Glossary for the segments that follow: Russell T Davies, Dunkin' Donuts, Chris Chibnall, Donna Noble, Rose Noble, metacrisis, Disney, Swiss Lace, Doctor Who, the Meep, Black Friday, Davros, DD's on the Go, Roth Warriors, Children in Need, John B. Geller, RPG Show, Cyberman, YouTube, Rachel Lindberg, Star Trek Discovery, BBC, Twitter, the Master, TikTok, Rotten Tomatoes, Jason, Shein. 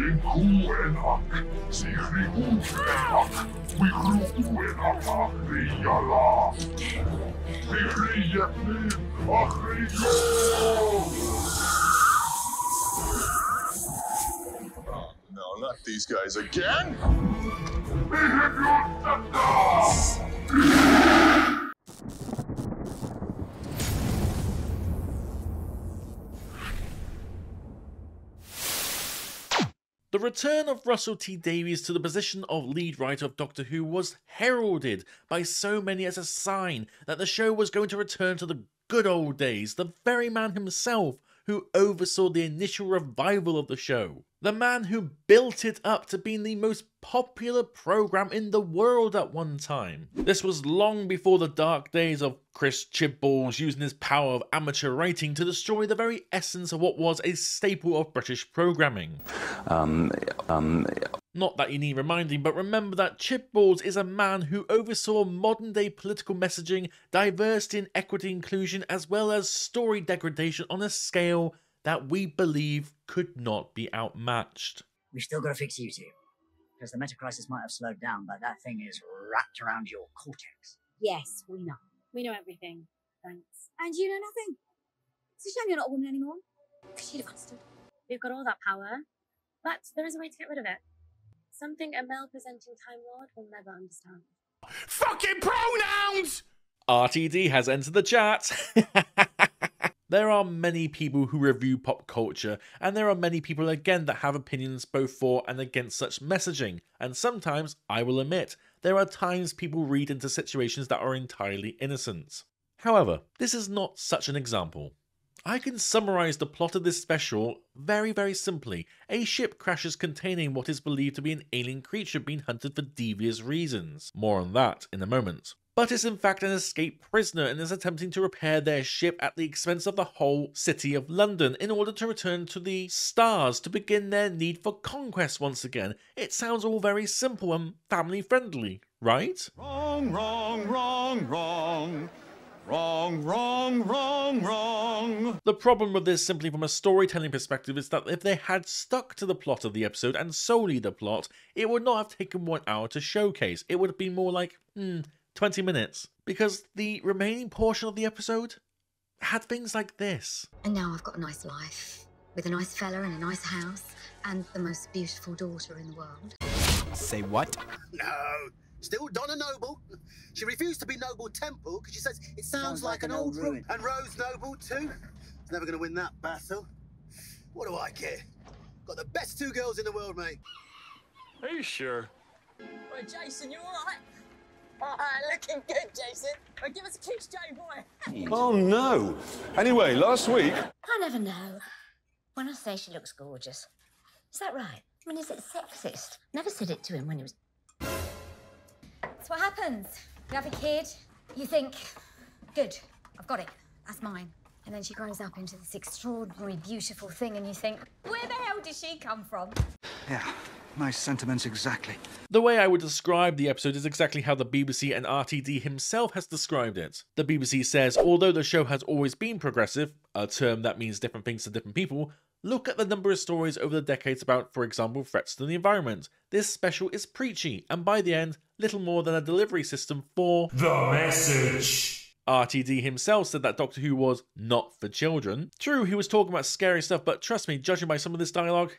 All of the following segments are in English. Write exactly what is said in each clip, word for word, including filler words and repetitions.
Oh, no, not these guys again! The return of Russell T Davies to the position of lead writer of Doctor Who was heralded by so many as a sign that the show was going to return to the good old days, the very man himself who oversaw the initial revival of the show. The man who built it up to being the most popular programme in the world at one time. This was long before the dark days of Chris Chibnall using his power of amateur writing to destroy the very essence of what was a staple of British programming. Um, um, Not that you need reminding, but remember that Chibnall is a man who oversaw modern-day political messaging, diversity and equity inclusion, as well as story degradation on a scale that we believe could not be outmatched. We still gotta fix you two, because the metacrisis might have slowed down, but that thing is wrapped around your cortex. Yes, we know. We know everything, thanks. And you know nothing. It's a shame you're not a woman anymore, because you'd have understood. We've got all that power, but there is a way to get rid of it. Something a male-presenting Time Lord will never understand. Fucking pronouns! R T D has entered the chat. There are many people who review pop culture, and there are many people again that have opinions both for and against such messaging, and sometimes, I will admit, there are times people read into situations that are entirely innocent. However, this is not such an example. I can summarise the plot of this special very very simply. A ship crashes containing what is believed to be an alien creature being hunted for devious reasons. More on that in a moment. But is in fact an escaped prisoner and is attempting to repair their ship at the expense of the whole city of London in order to return to the stars to begin their need for conquest once again. It sounds all very simple and family friendly, right? Wrong, wrong, wrong, wrong. Wrong, wrong, wrong, wrong. The problem with this simply from a storytelling perspective is that if they had stuck to the plot of the episode and solely the plot, it would not have taken one hour to showcase. It would have been more like, hmm, twenty minutes. Because the remaining portion of the episode had things like this. And now I've got a nice life, with a nice fella and a nice house, and the most beautiful daughter in the world. Say what? No. Still Donna Noble. She refused to be Noble Temple because she says it sounds, sounds like, like an, an old ruin. And Rose Noble too. It's never going to win that battle. What do I care? Got the best two girls in the world, mate. Are you sure? Well, Jason, you all right? All right, looking good, Jason. Well, give us a kiss, Jay boy. Oh no. Anyway, last week. I never know. When I say she looks gorgeous, is that right? I mean, is it sexist? Never said it to him when he was. What happens? You have a kid, you think, good, I've got it, that's mine. And then she grows up into this extraordinary, beautiful thing and you think, where the hell did she come from? Yeah, nice sentiments exactly. The way I would describe the episode is exactly how the B B C and R T D himself has described it. The B B C says, although the show has always been progressive, a term that means different things to different people, look at the number of stories over the decades about, for example, threats to the environment. This special is preachy, and by the end, little more than a delivery system for the message. R T D himself said that Doctor Who was not for children. True, he was talking about scary stuff, but trust me, judging by some of this dialogue,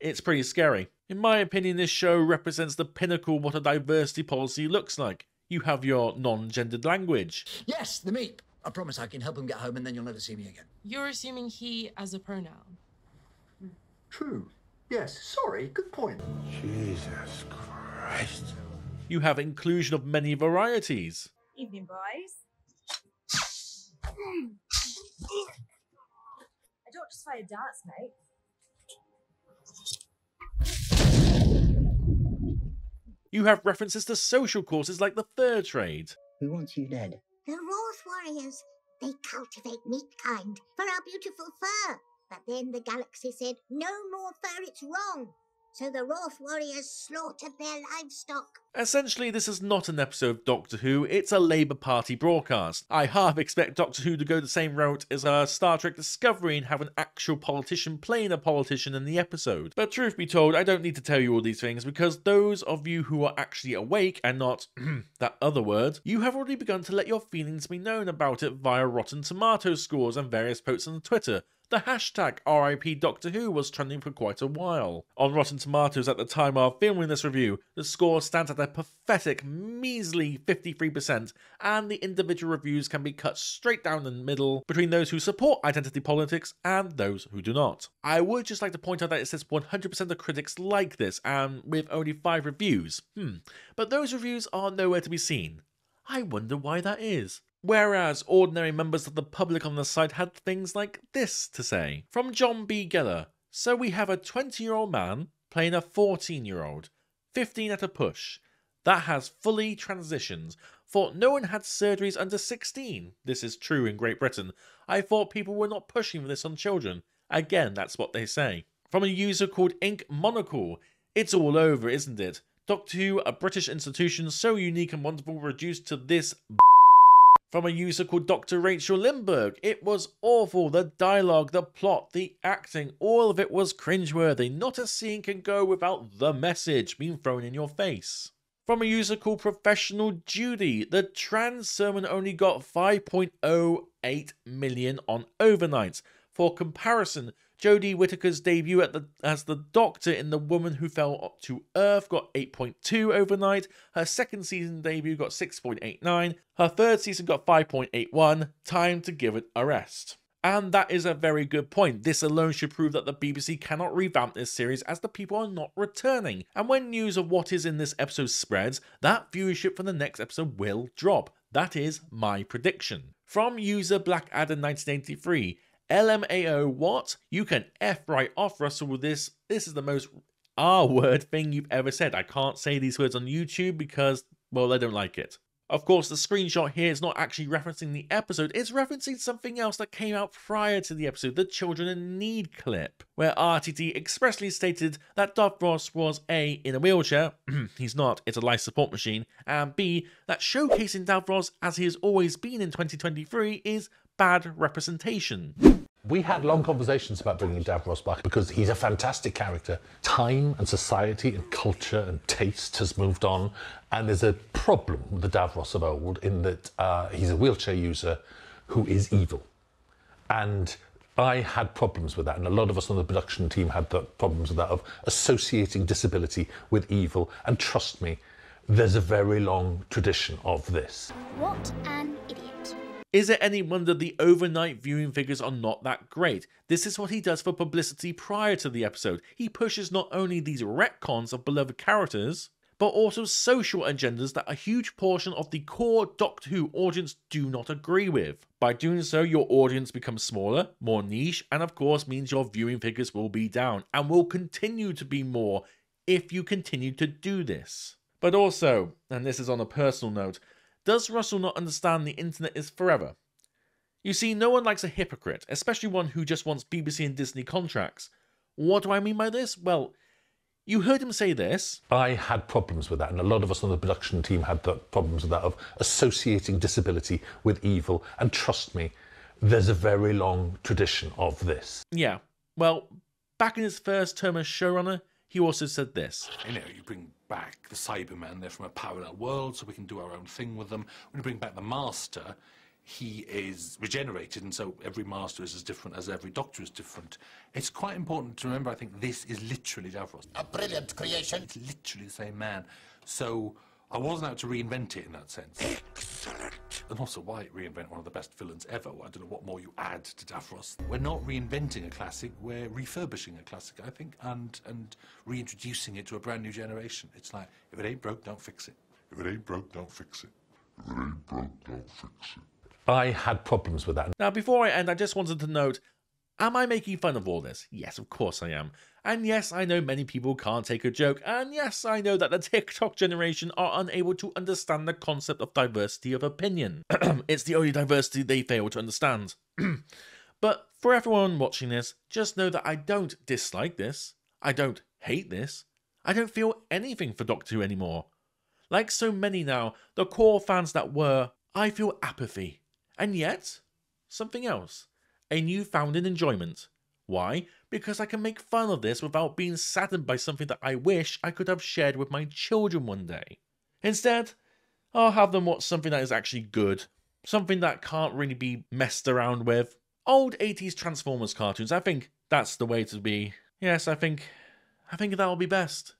it's pretty scary. In my opinion, this show represents the pinnacle of what a diversity policy looks like. You have your non-gendered language. Yes, the Meep. I promise I can help him get home and then you'll never see me again. You're assuming he as a pronoun. True. Yes. Sorry. Good point. Jesus Christ. You have inclusion of many varieties. Evening, boys. I don't just fire darts, mate. You have references to social courses like the fur trade. Who wants you dead? The Roth Warriors. They cultivate meat kind for our beautiful fur. But then the galaxy said, no more fur, it's wrong. So the Roth Warriors slaughtered their livestock. Essentially, this is not an episode of Doctor Who, it's a Labour Party broadcast. I half expect Doctor Who to go the same route as uh, Star Trek Discovery and have an actual politician playing a politician in the episode. But truth be told, I don't need to tell you all these things because those of you who are actually awake and not that other word, you have already begun to let your feelings be known about it via Rotten Tomatoes scores and various posts on Twitter. The hashtag R I P Doctor Who was trending for quite a while. On Rotten Tomatoes at the time of filming this review, the score stands at a pathetic, measly fifty-three percent, and the individual reviews can be cut straight down the middle between those who support identity politics and those who do not. I would just like to point out that it says one hundred percent of critics like this, and with only five reviews. Hmm. But those reviews are nowhere to be seen. I wonder why that is. Whereas ordinary members of the public on the site had things like this to say. From John B. Geller, so we have a twenty-year-old man playing a fourteen-year-old, fifteen at a push, that has fully transitioned. Thought no one had surgeries under sixteen. This is true in Great Britain. I thought people were not pushing for this on children. Again, that's what they say. From a user called Ink Monocle, it's all over, isn't it? Doctor Who, a British institution so unique and wonderful, reduced to this. From a user called Doctor Rachel Lindberg, it was awful, the dialogue, the plot, the acting, all of it was cringeworthy, not a scene can go without the message being thrown in your face. From a user called Professional Judy, the trans sermon only got five point oh eight million on overnights. For comparison, Jodie Whittaker's debut at the, as the Doctor in The Woman Who Fell to Earth got eight point two overnight, her second season debut got six point eight nine, her third season got five point eight one, time to give it a rest. And that is a very good point. This alone should prove that the B B C cannot revamp this series as the people are not returning, and when news of what is in this episode spreads, that viewership for the next episode will drop. That is my prediction. From user Blackadder nineteen eighty-three, L M A O what? You can F right off, Russell, with this. This is the most R-word thing you've ever said. I can't say these words on YouTube because, well, they don't like it. Of course, the screenshot here is not actually referencing the episode. It's referencing something else that came out prior to the episode, the Children in Need clip, where R T D expressly stated that Davros was A, in a wheelchair, he's not, it's a life support machine, and B, that showcasing Davros as he has always been in twenty twenty-three is bad representation. We had long conversations about bringing Davros back because he's a fantastic character. Time and society and culture and taste has moved on, and there's a problem with the Davros of old in that uh, he's a wheelchair user who is evil. And I had problems with that, and a lot of us on the production team had the problems with that, of associating disability with evil. And trust me, there's a very long tradition of this. What an idiot. Is it any wonder the overnight viewing figures are not that great? This is what he does for publicity prior to the episode. He pushes not only these retcons of beloved characters, but also social agendas that a huge portion of the core Doctor Who audience do not agree with. By doing so, your audience becomes smaller, more niche, and of course means your viewing figures will be down, and will continue to be more if you continue to do this. But also, and this is on a personal note, does Russell not understand the internet is forever? You see, no one likes a hypocrite, especially one who just wants B B C and Disney contracts. What do I mean by this? Well, you heard him say this. I had problems with that, and a lot of us on the production team had the problems with that, of associating disability with evil. And trust me, there's a very long tradition of this. Yeah, well, back in his first term as showrunner, he also said this. I know, you bring back the Cyberman, they're from a parallel world, so we can do our own thing with them. When you bring back the Master, he is regenerated, and so every Master is as different as every Doctor is different. It's quite important to remember, I think, this is literally Davros. A brilliant creation. It's literally the same man. So I wasn't out to reinvent it in that sense. Excellent. And also, why reinvent one of the best villains ever? I don't know what more you add to Davros. We're not reinventing a classic, we're refurbishing a classic, I think, and and reintroducing it to a brand new generation. It's like, if it ain't broke, don't fix it. If it ain't broke, don't fix it. If it ain't broke, don't fix it. I had problems with that. Now, before I end, I just wanted to note, am I making fun of all this? Yes, of course I am. And yes, I know many people can't take a joke, and yes, I know that the TikTok generation are unable to understand the concept of diversity of opinion. It's the only diversity they fail to understand. But for everyone watching this, just know that I don't dislike this, I don't hate this, I don't feel anything for Doctor Who anymore. Like so many now, the core fans that were, I feel apathy. And yet, something else. A newfound enjoyment. Why? Because I can make fun of this without being saddened by something that I wish I could have shared with my children one day. Instead, I'll have them watch something that is actually good. Something that can't really be messed around with. Old eighties Transformers cartoons, I think that's the way to be. Yes, I think, I think that'll be best.